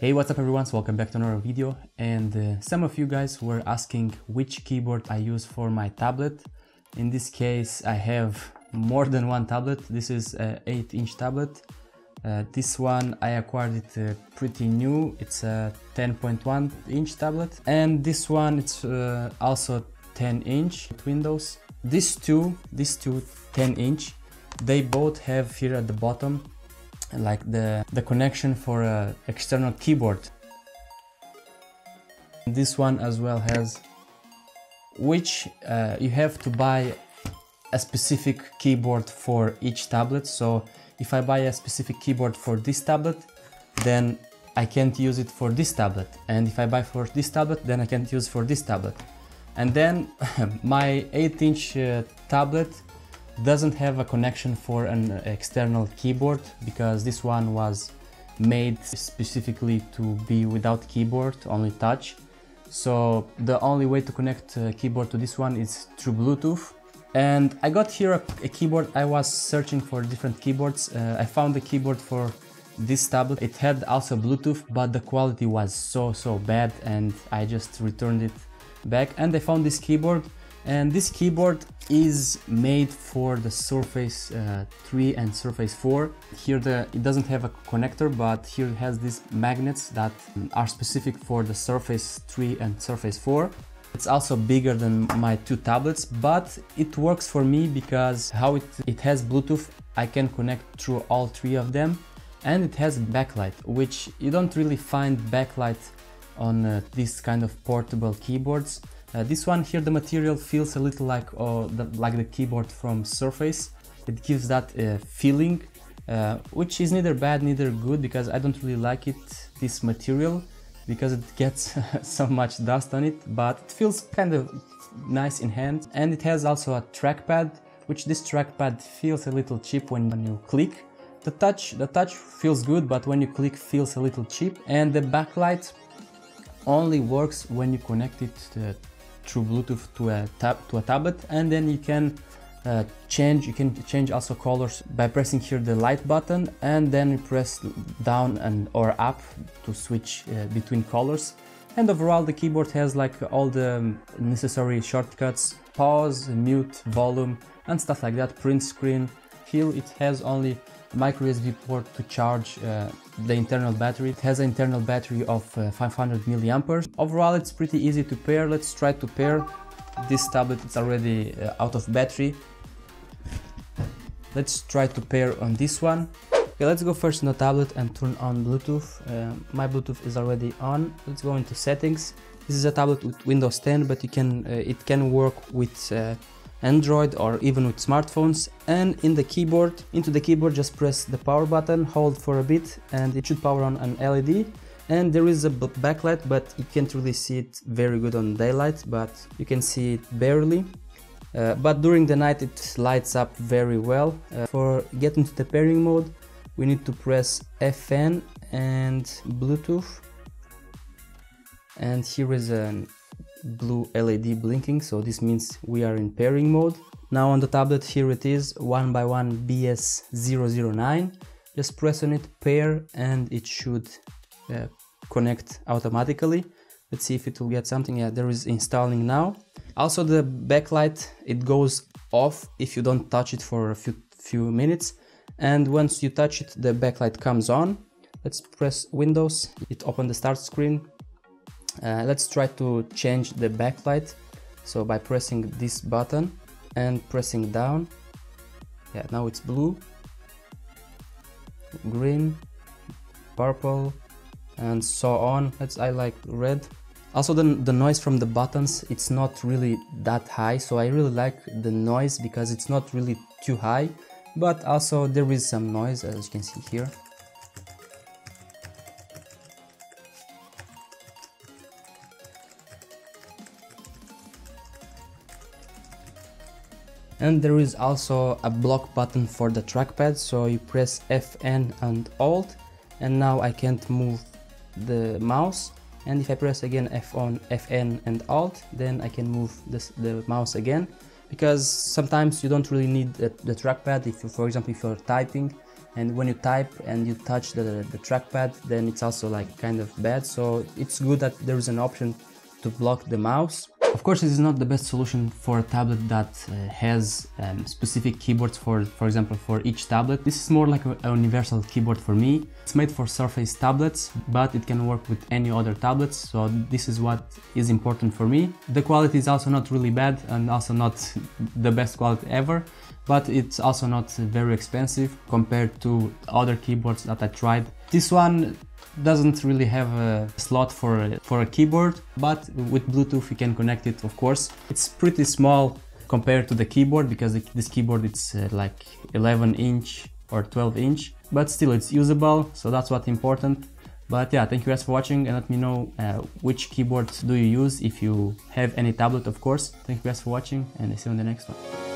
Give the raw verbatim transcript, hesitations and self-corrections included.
Hey, what's up everyone, so welcome back to another video. And uh, some of you guys were asking which keyboard I use for my tablet. In this case I have more than one tablet. This is an eight inch tablet. Uh, this one I acquired it uh, pretty new. It's a ten point one inch tablet, and this one it's uh, also ten inch with Windows. These two, these two ten inch, they both have here at the bottom like the, the connection for an external keyboard. This one as well has, which uh, you have to buy a specific keyboard for each tablet. So if I buy a specific keyboard for this tablet, then I can't use it for this tablet. And if I buy for this tablet, then I can't use for this tablet. And then my eight inch uh, tablet doesn't have a connection for an external keyboard, because this one was made specifically to be without keyboard, only touch. So the only way to connect a keyboard to this one is through Bluetooth. And I got here a, a keyboard. I was searching for different keyboards. Uh, I found a keyboard for this tablet. It had also Bluetooth, but the quality was so, so bad, and I just returned it back. And I found this keyboard. And this keyboard is made for the Surface uh, three and Surface four. Here the, it doesn't have a connector, but here it has these magnets that are specific for the Surface three and Surface four. It's also bigger than my two tablets, but it works for me because how it, it has Bluetooth, I can connect through all three of them. And it has backlight, which you don't really find backlight on uh, this kind of portable keyboards. Uh, this one here, the material feels a little like, oh, the, like the keyboard from Surface. It gives that uh, feeling, uh, which is neither bad neither good, because I don't really like it, this material, because it gets so much dust on it, but it feels kind of nice in hand. And it has also a trackpad, which this trackpad feels a little cheap when you click. The touch, the touch feels good, but when you click feels a little cheap. And the backlight only works when you connect it to through Bluetooth to a tab to a tablet, and then you can uh, change you can change also colors by pressing here the light button, and then you press down and or up to switch uh, between colors. And overall the keyboard has like all the necessary shortcuts: pause, mute, volume and stuff like that, print screen. Here it has only micro U S B port to charge uh, the internal battery. It has an internal battery of uh, five hundred milliamperes. Overall it's pretty easy to pair. Let's try to pair. This tablet is already uh, out of battery. Let's try to pair on this one. Okay, let's go first on the tablet and turn on Bluetooth. Uh, my Bluetooth is already on. Let's go into settings. This is a tablet with Windows ten, but you can uh, it can work with uh, Android or even with smartphones. And in the keyboard, into the keyboard just press the power button, hold for a bit, and it should power on an L E D. And there is a backlight, but you can't really see it very good on daylight, but you can see it barely. Uh, but during the night it lights up very well. Uh, for getting to the pairing mode we need to press F N and Bluetooth, and here is an blue L E D blinking, so this means we are in pairing mode. Now on the tablet here it is one by one B S zero zero nine. Just press on it, pair, and it should uh, connect automatically. Let's see if it will get something. Yeah, there is installing now. Also the backlight, it goes off if you don't touch it for a few, few minutes, and once you touch it the backlight comes on. Let's press Windows, it opened the start screen. Uh, let's try to change the backlight, so by pressing this button and pressing down. Yeah, now it's blue, green, purple and so on. Let's, I like red. Also the, the noise from the buttons, it's not really that high, so I really like the noise because it's not really too high, but also there is some noise, as you can see here. And there is also a block button for the trackpad, so you press F N and Alt, and now I can't move the mouse. And if I press again F N, F N and Alt, then I can move this, the mouse again, because sometimes you don't really need the, the trackpad if you, for example, if you're typing and when you type and you touch the, the trackpad, then it's also like kind of bad. So it's good that there is an option to block the mouse. Of course, this is not the best solution for a tablet that uh, has um, specific keyboards for, for example, for each tablet. This is more like a, a universal keyboard for me. It's made for Surface tablets, but it can work with any other tablets. So this is what is important for me. The quality is also not really bad and also not the best quality ever, but it's also not very expensive compared to other keyboards that I tried. This one doesn't really have a slot for a, for a keyboard, but with Bluetooth you can connect it, of course. It's pretty small compared to the keyboard, because this keyboard it's uh, like eleven inch or twelve inch, but still it's usable, so that's what's important. But yeah, thank you guys for watching, and let me know uh, which keyboard do you use if you have any tablet, of course. Thank you guys for watching, and I see you in the next one.